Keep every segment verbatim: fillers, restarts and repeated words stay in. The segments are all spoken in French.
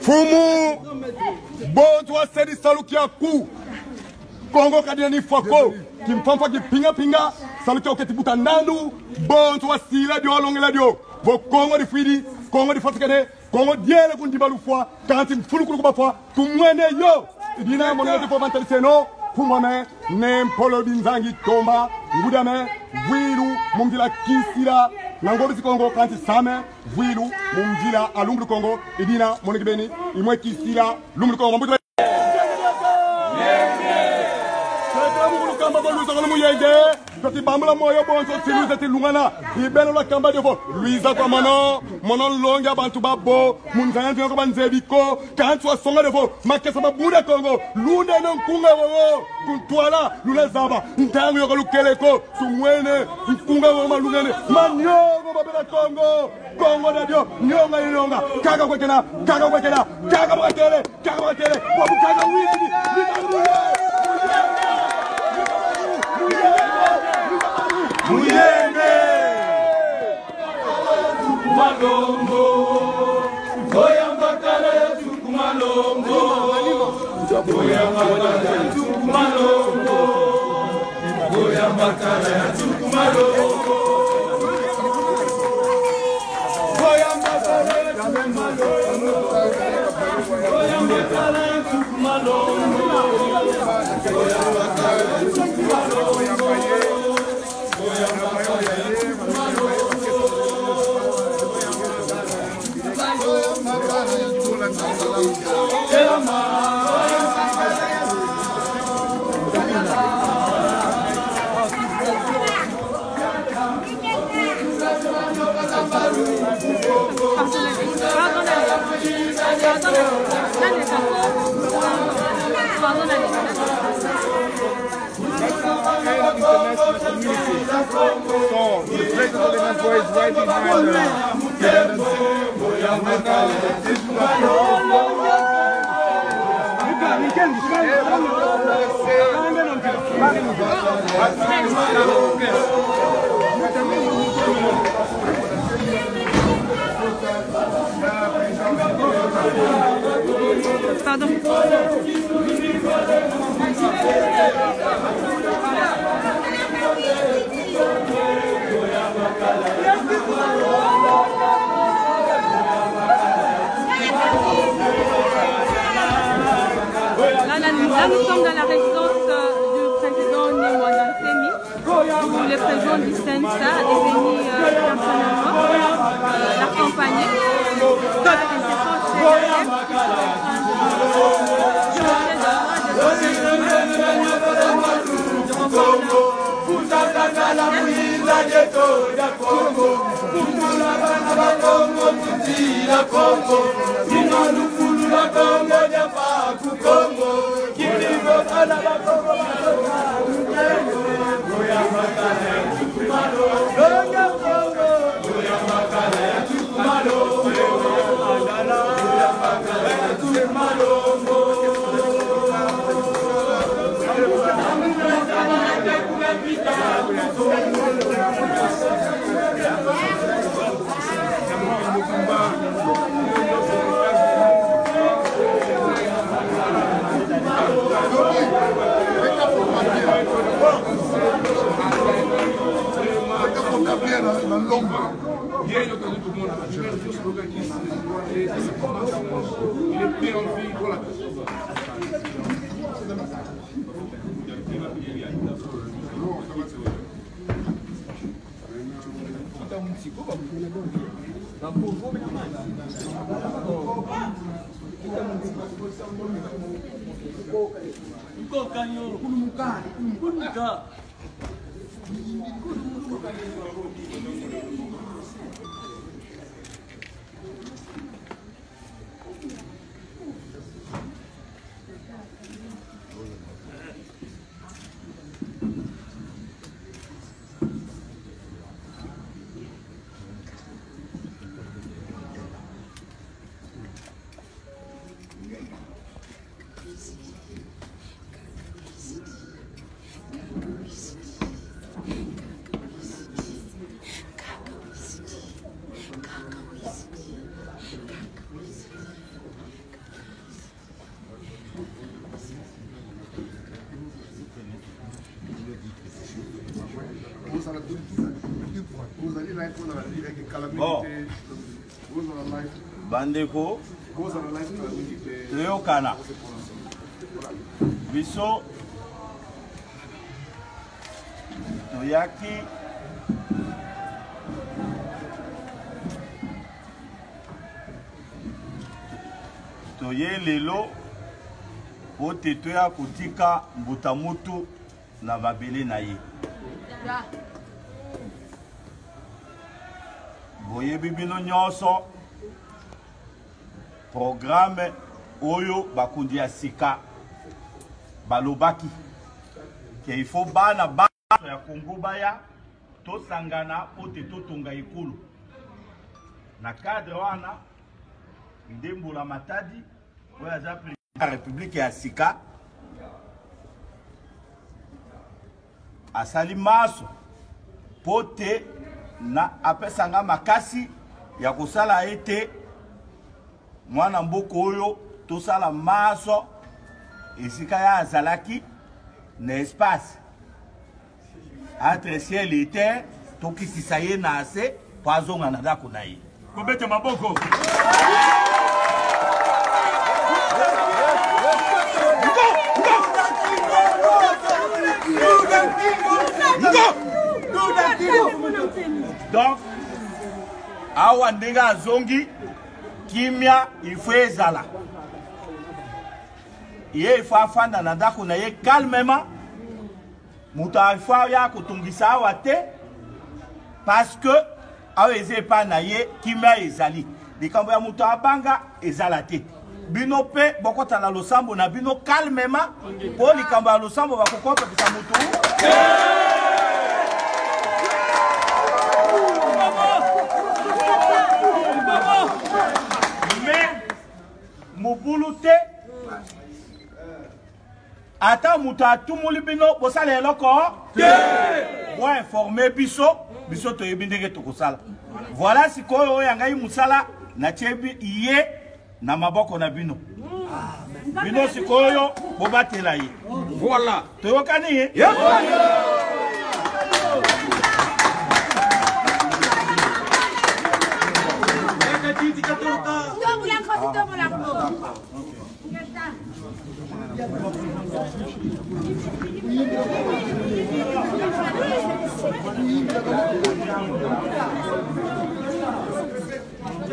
Fumu bonto wa seri saluki ya ku Kongo kadina ni fako Kimfamfa kipinga pinga saluki ya oketibuta nandu bonto wa sila diwa longela diwa Vo Kongo di fwidi, Kongo di fatikane Kongo diele kundibalu fwa Kanti mfulu kulukuba fwa Tumwene yo Idina mwene yote fwa mantalise no Fumame, nempolo binzangi tomba Ngudame, viru, mungila kisira Nangobi Kongo kanti same vilu mumjila alumbu Kongo idina monekibeni imwe kisila lumbu Kongo mbuto Quand il parle moyen bon, c'est lui qui est Lungana. Il est bien dans la campagne de vote. Luisa Kamano, Monon Longa Bantubabo, Munzan Banzebico, quarante-trois de vote. Makesama Bouda Congo, Luna Nkungawo, Kuntuala, Luna Zaba, Ntango Lukeleko, Sumwene, Nkungawo Lungane, Manyo Babela Congo, Congo Nadio, Nyonga Ilonga, Kaga Wakena, Kaga Wakena, Kaga Wakele, Kaga Wakele, Wabukaga Wili. Muyende Kumalongo Koyambakale Kumalongo Koyambakale Kumalongo Koyambakale Kumalongo Koyambakale Kumalongo Koyambakale Kumalongo So, the great element is right behind her. Là, là, nous, là, nous sommes dans la résidence du président Ne Muanda Nsemi. Où le président du Sénat est venu personnellement l'accompagner dans la résidence de yeto ya Kongo, kutula bana ba Kongo, kutila Kongo, ino nufulu la Kongo ya paku Kongo, kilingo bana ba Kongo, goya makane chukumalo, goya Kongo, goya makane chukumalo, goya makane chukumalo. Bandeko, Leokana, Bisso, Noyaki, Toye Lelo, Otetoya Kutika, Butamutu, Navabele Naye. Voyez Bibino Nyonso. Programme Oyo Bakundia Sika Balobaki. Que il faut bana bana ya Kongo baya to sangana pote to tonga ikulu. Na cadre wana Ndembola Matadi oya za président la République ya Sika. Asali maso pote na apesanga makasi ya kosala ete mwana mboko oyo tosala maso esika ya azalaki na espace entre ciel et terre tokisisa ye na ase po azonga na ndako na ye kobete maboko donc awa ndinga azongi kimia ifezala ye ifa fanda na ndako na ye calmement mutafa ya kutungisa awa te parce que aweze pa na ye kimia ezali likambo ya mutu abanga ezala te bino pe bokota na losambo na bino calmement po likambo ya losambo bakokopa kisa mutu Mouboulute Ata mouta tout moulibino Bosale eloko Bo informe biso Biso to yebindege tokosala Voilà si koyo yangayi musala Na chebi iye Na maboko na bino Bino si koyo Bobate la ye Voilà Toyo kani ye Tata, d'abord, je suis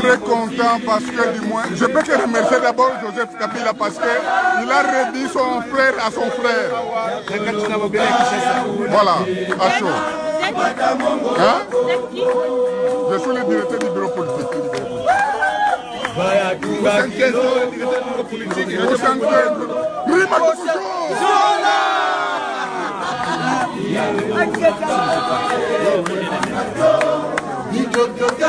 très content parce que du moins, je peux que remercier d'abord Joseph Kabila parce qu'il a redit son frère à son frère. Voilà, à chaud. Hein? Je suis le directeur du bureau politique. Vous inquiétez, vous inquiétez. Voilà. Thank you.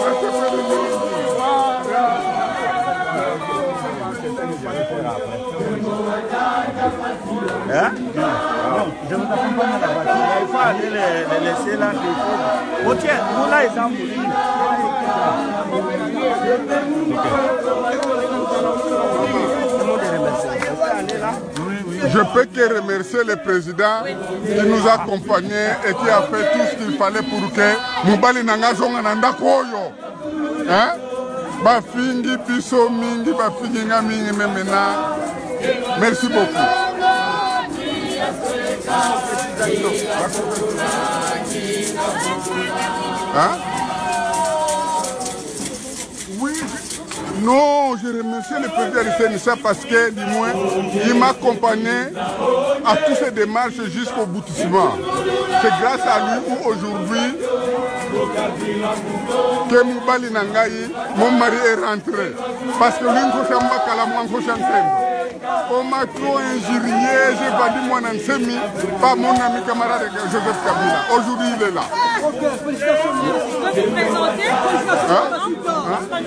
laisser là les faux. Tiens, nous là, ils ont voulu. Je peux que remercier le président qui nous a accompagnés et qui a fait tout ce qu'il fallait pour que Moubali Nanga Zonga Nanda Koyo. Hein? Bafingi, Piso Mingi, Bafingi Ngamingi Memena. Merci beaucoup. Hein? Non, je remercie le président de ça parce que, du moins, il m'a accompagné à toutes ces démarches jusqu'au boutissement. C'est grâce à lui où aujourd'hui, que Moubali Nangaï, mon mari est rentré. Parce que lui, il m'a on m'a trop injurié, j'ai pas dit moi Nsemi, pas mon ami camarade Joseph Kabila. Aujourd'hui, il est là. Ok, félicitations. Je vous présenter, félicitations. Hein? Ah.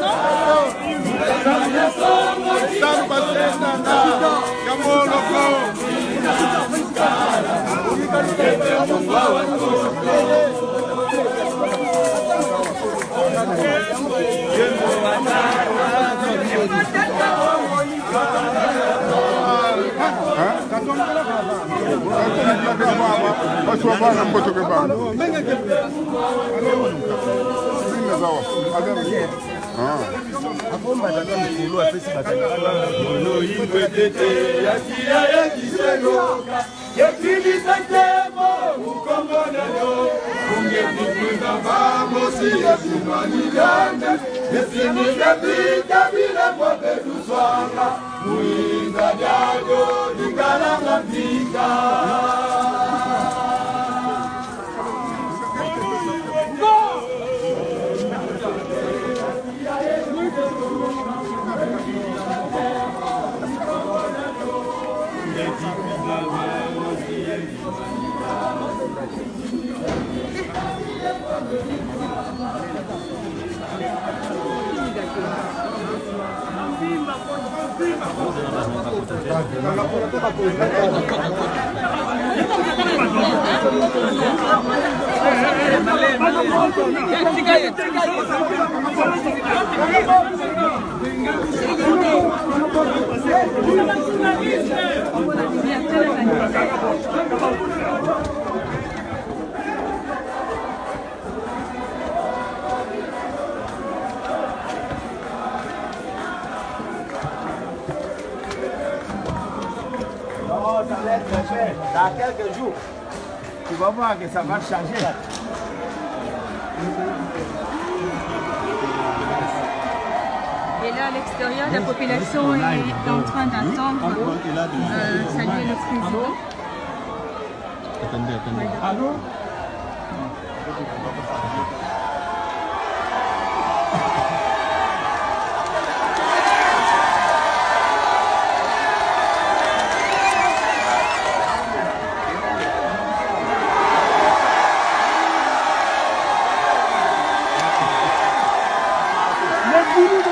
Dans quelques jours, tu vas voir que ça va changer. Et là, à l'extérieur, la population est en train d'attendre. Euh, saluer le président. Attendez, attendez. Allô? Let's go.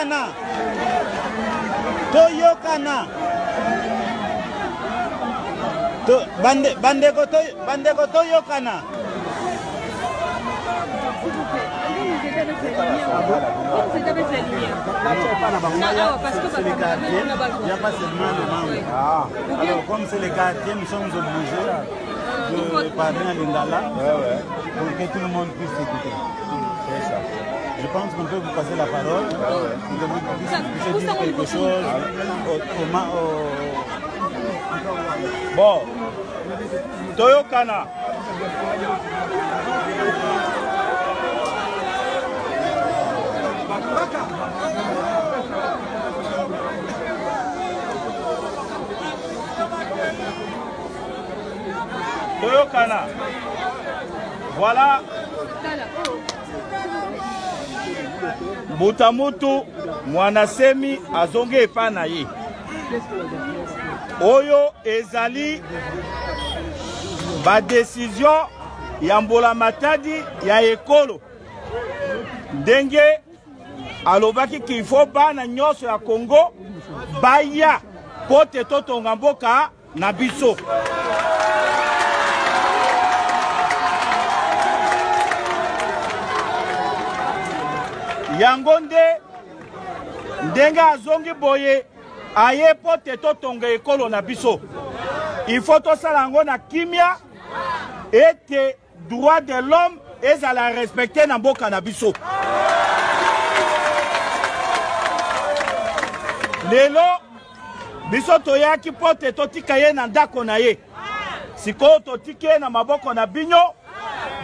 Toyokana. Toyokana. To bande bandeko toy bandeko toyokana. Non, parce que c'est les quartiers, il n'y a pas seulement le manque. Ah. Alors comme c'est les quartiers, nous sommes obligés de parler à l'Indala pour que tout le monde puisse écouter. C'est ça. Je pense qu'on peut vous passer la parole. Je dis quelque chose au... Bon. Toyokana. Toyokana. Voilà. Mutamutu Mwanasemi azonge panaye. Oyo ezali ba décision ya Mbola Matadi ya ekolo. Denge alobaki qu'il faut bana nyoso ya Congo baya pote toto ngamboka na biso. Yangonde ndenga zongi boye aye pote totonga ekolo na biso. Il faut to salango na kimia ete droit de l'homme ezala respecter na mboka na biso. Lelo biso toyaki pote totika ye na ndako na ye. Siko totike na maboko na binyo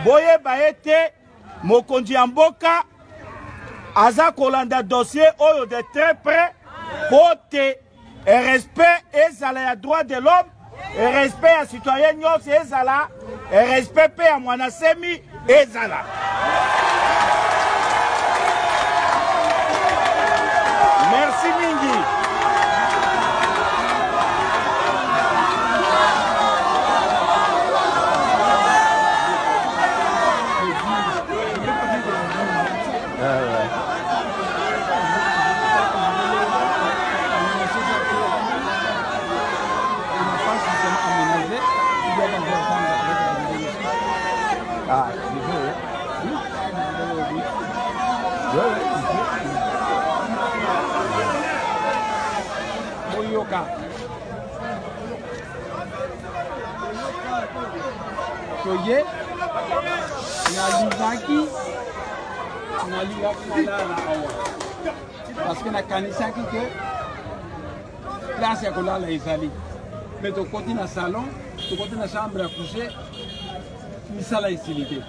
boye ba ete mokonzi ya mboka Aza Kolanda dossier oyo de très près côté et respect ezala ya droit de l'homme et respect à citoyen nyos ezala et respect pe ya Mwanasemi ezala. Merci mingi. Soyez, Nalivaki, Nalivaki là là, parce que la canissa qui que place à coller les salis, mais de côté dans le salon, de côté dans la chambre à coucher, il ça la facilité.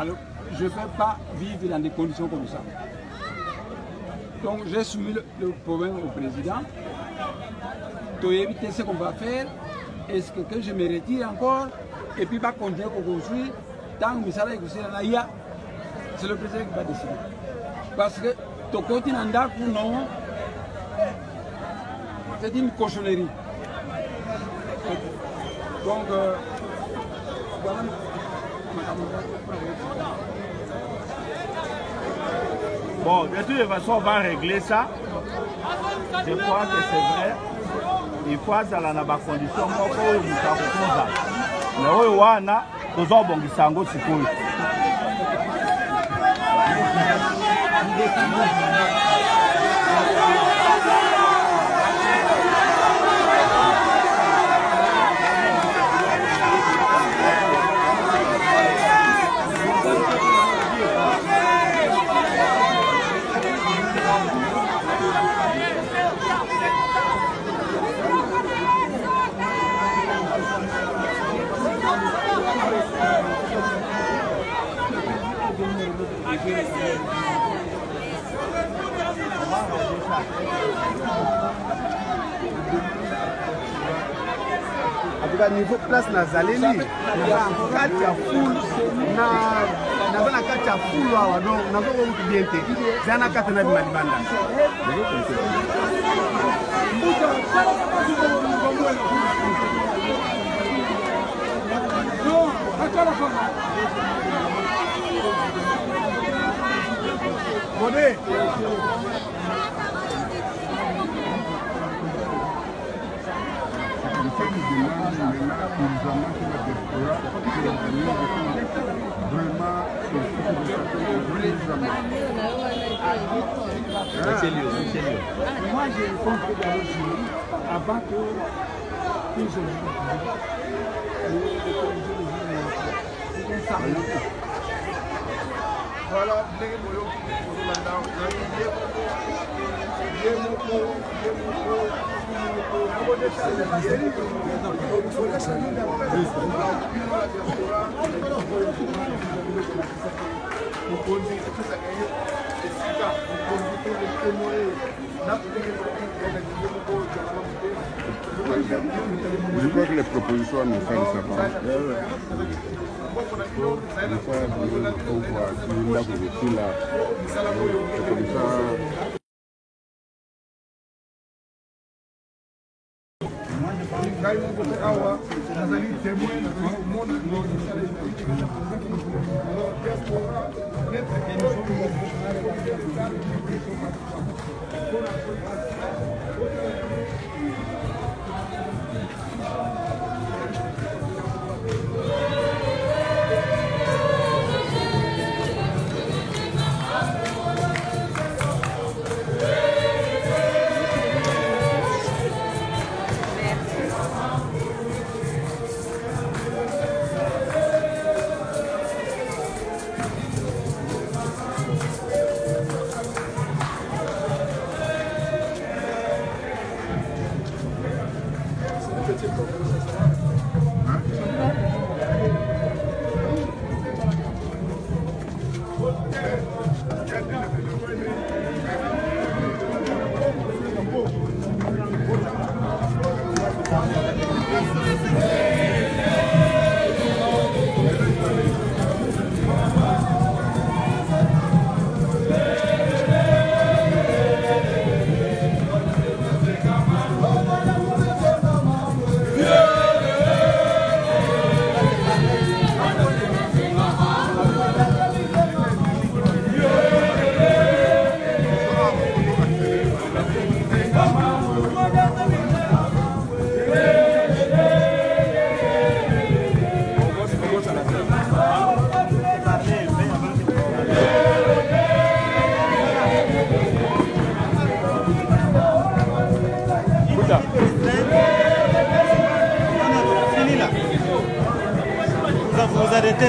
Alors, je ne peux pas vivre dans des conditions comme ça. Donc, j'ai soumis le problème au président. Pour éviter ce qu'on va faire, est-ce que, que je me retire encore et puis va continuer qu'on construit tant que ça va écouter la I A, c'est le président qui va décider. Parce que ton continent ou non, c'est une cochonnerie. Donc, euh, voilà. Bon, de toute façon, on va régler ça. Je crois que c'est vrai. Il faut que la condition à niveau place nazaleli na carte ya full na na bana carte ya full wa donc na ko ko bien te zana carte na bima banda non akala ko bonne Moi, j'ai compris dans le jury avant que je ne sois voilà, je crois que les propositions nous font savoir. Quand ils vont faire Awa, ils allaient témoigner au monde de l'autre.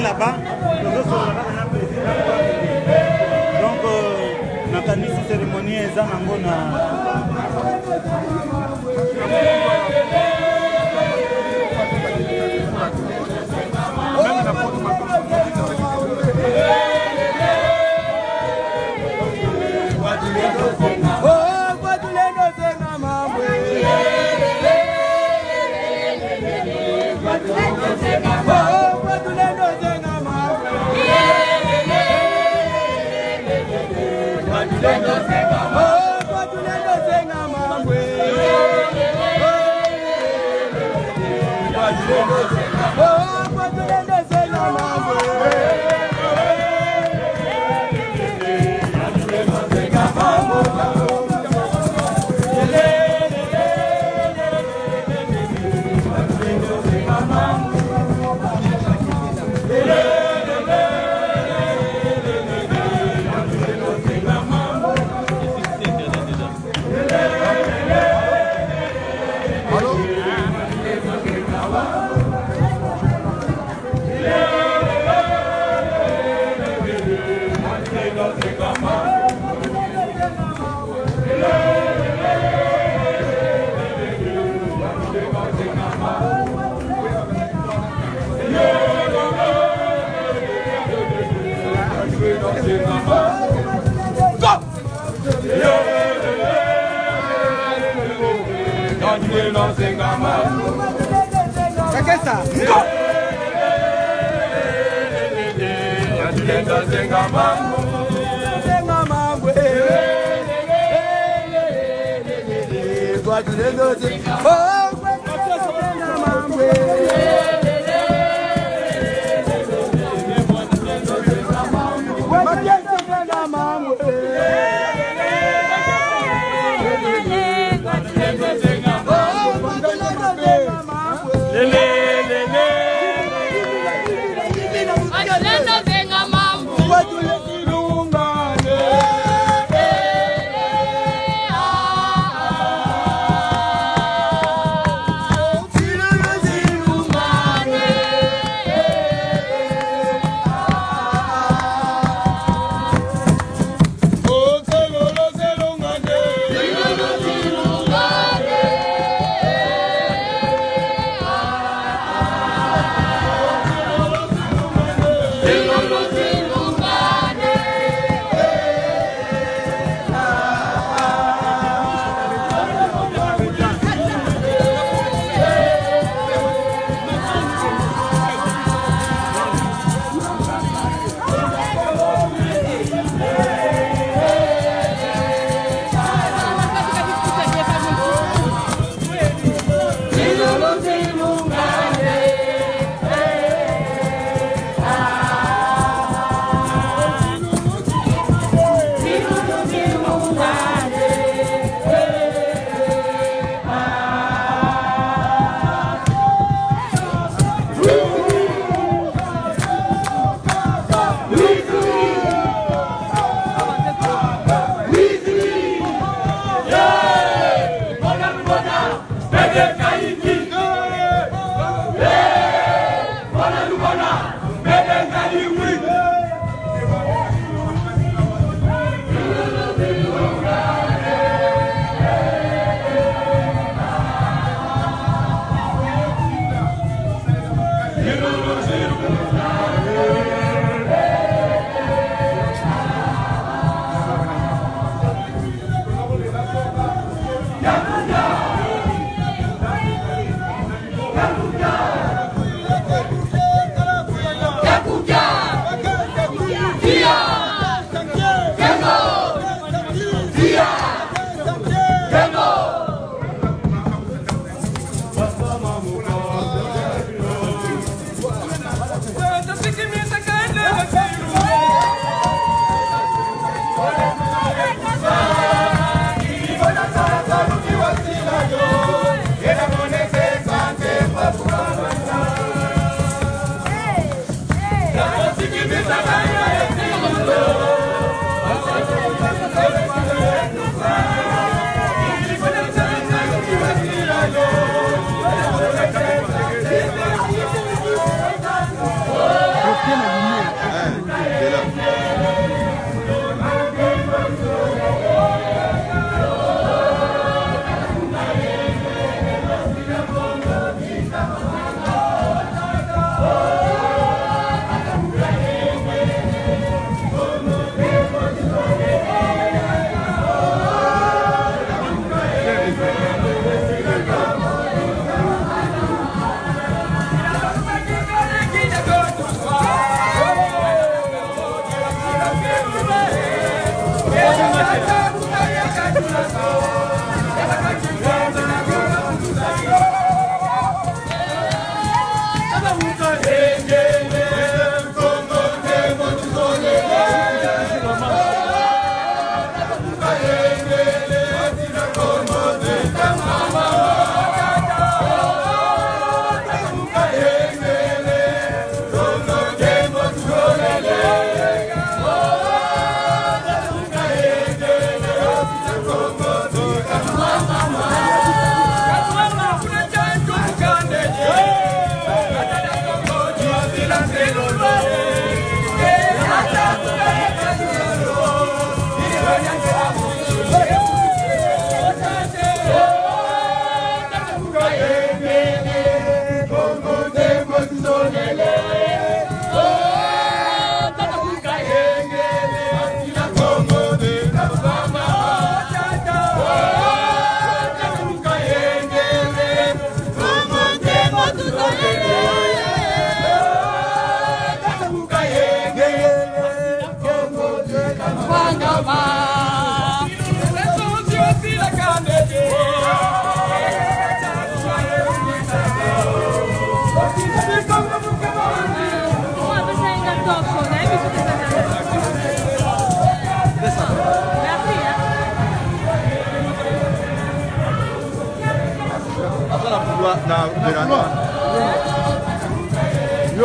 Là-bas, donc on a tenu cette cérémonie et ça lele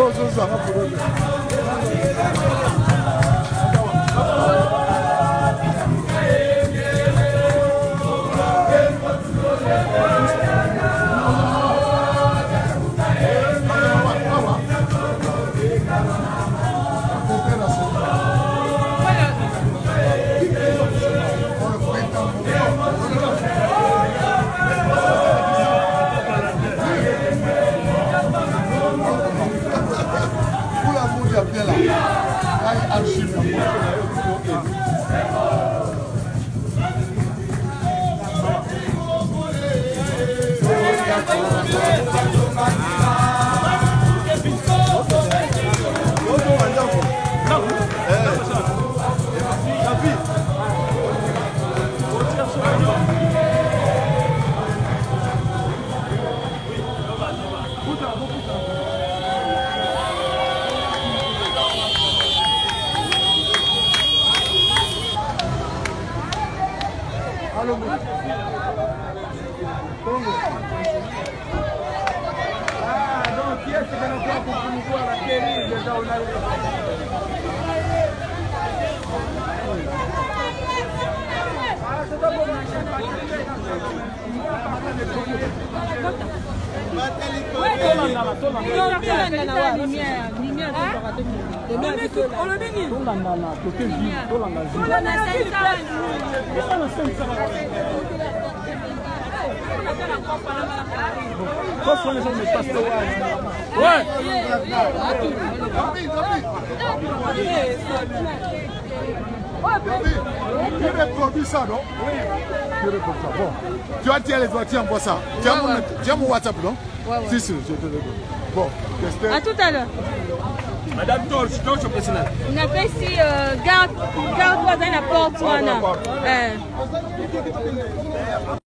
Yo, Joseph, était là. Là, il archive la moitié d'ailleurs. Tu as tiré les doigts, tiens pour ça. Tu as, ouais, mon, ouais. Tu as mon WhatsApp, non? Ouais, ouais. Si, si, je te le donne. Bon, testez. A tout à l'heure. Madame Tol, je suis personnel. On a fait si garde-toi dans la porte, Moana.